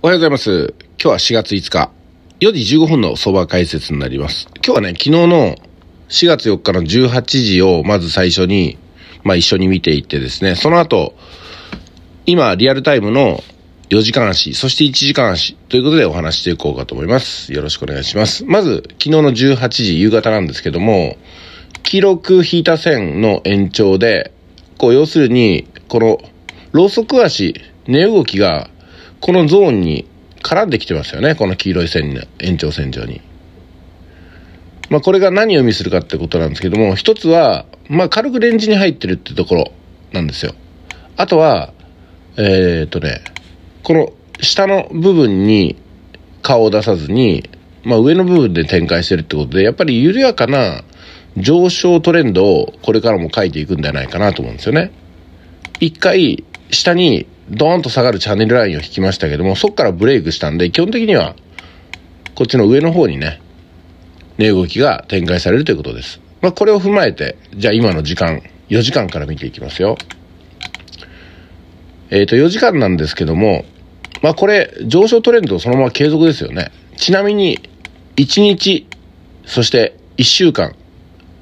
おはようございます。今日は4月5日、4時15分の相場解説になります。今日はね、昨日の4月4日の18時をまず最初に、一緒に見ていってですね、その後、今、リアルタイムの4時間足、そして1時間足ということでお話していこうかと思います。よろしくお願いします。まず、昨日の18時、夕方なんですけども、記録引いた線の延長で、要するに、この、ローソク足、値動きが、このゾーンに絡んできてますよね。この黄色い線に、延長線上に。これが何を意味するかってことなんですけども、一つは、軽くレンジに入ってるってところなんですよ。あとは、この下の部分に顔を出さずに、上の部分で展開してるってことで、やっぱり緩やかな上昇トレンドをこれからも書いていくんじゃないかなと思うんですよね。一回、下に、ドーンと下がるチャンネルラインを引きましたけども、そこからブレイクしたんで、基本的にはこっちの上の方にね、値動きが展開されるということです。これを踏まえて、じゃあ今の時間4時間から見ていきますよ。4時間なんですけども、これ上昇トレンドそのまま継続ですよね。ちなみに1日そして1週間、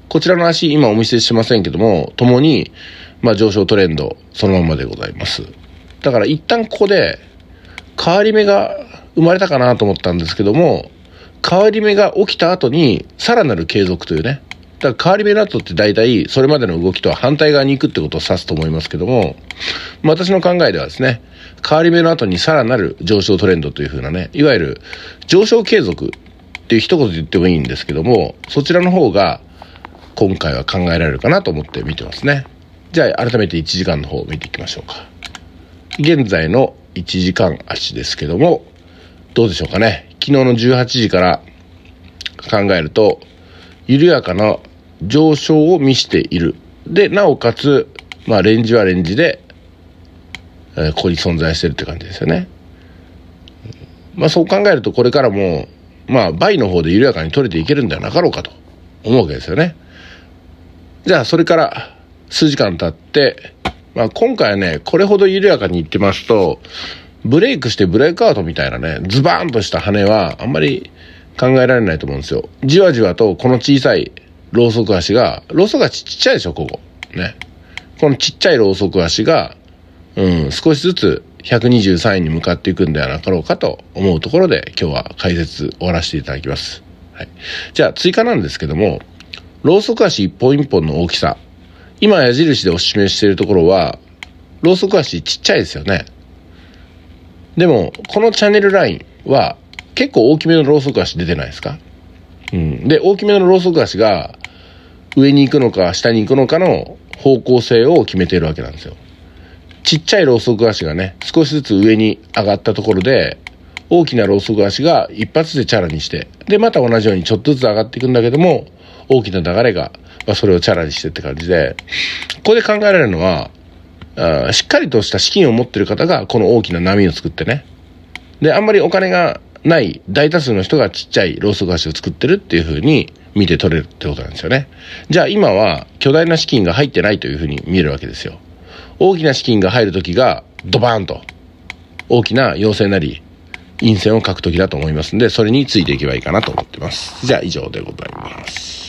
こちらの足今お見せしませんけども、ともに上昇トレンドそのままでございます。だから一旦ここで変わり目が生まれたかなと思ったんですけども、変わり目が起きた後にさらなる継続というね。だから変わり目の後って大体それまでの動きとは反対側に行くってことを指すと思いますけども、私の考えではですね、変わり目の後にさらなる上昇トレンドという風なね、いわゆる上昇継続っていう一言で言ってもいいんですけども、そちらの方が今回は考えられるかなと思って見てますね。じゃあ改めて1時間の方を見ていきましょうか。現在の1時間足ですけども、どうでしょうかね。昨日の18時から考えると、緩やかな上昇を見せている。で、なおかつ、レンジはレンジで、ここに存在してるって感じですよね。そう考えると、これからも、倍の方で緩やかに取れていけるんではなかろうかと思うわけですよね。じゃあ、それから数時間経って、今回はね、これほど緩やかにいってますと、ブレイクしてブレイクアウトみたいなね、ズバーンとした跳ねはあんまり考えられないと思うんですよ。じわじわとこの小さいロウソク足が、ロウソク足ちっちゃいでしょ、ここ。ね。このちっちゃいロウソク足が、少しずつ123円に向かっていくんではなかろうかと思うところで、今日は解説終わらせていただきます。はい。じゃあ追加なんですけども、ロウソク足一本一本の大きさ。今矢印でお示ししているところは、ローソク足ちっちゃいですよね。でも、このチャンネルラインは結構大きめのローソク足出てないですか？で、大きめのローソク足が上に行くのか下に行くのかの方向性を決めているわけなんですよ。ちっちゃいローソク足がね、少しずつ上に上がったところで、大きなローソク足が一発でチャラにして、で、また同じようにちょっとずつ上がっていくんだけども、大きな流れが、それをチャラにしてって感じで、ここで考えられるのは、しっかりとした資金を持ってる方がこの大きな波を作ってね。で、あんまりお金がない大多数の人がちっちゃいローソク足を作ってるっていう風に見て取れるってことなんですよね。じゃあ今は巨大な資金が入ってないという風に見えるわけですよ。大きな資金が入るときがドバーンと大きな陽線なり陰線を書くときだと思いますんで、それについていけばいいかなと思ってます。じゃあ以上でございます。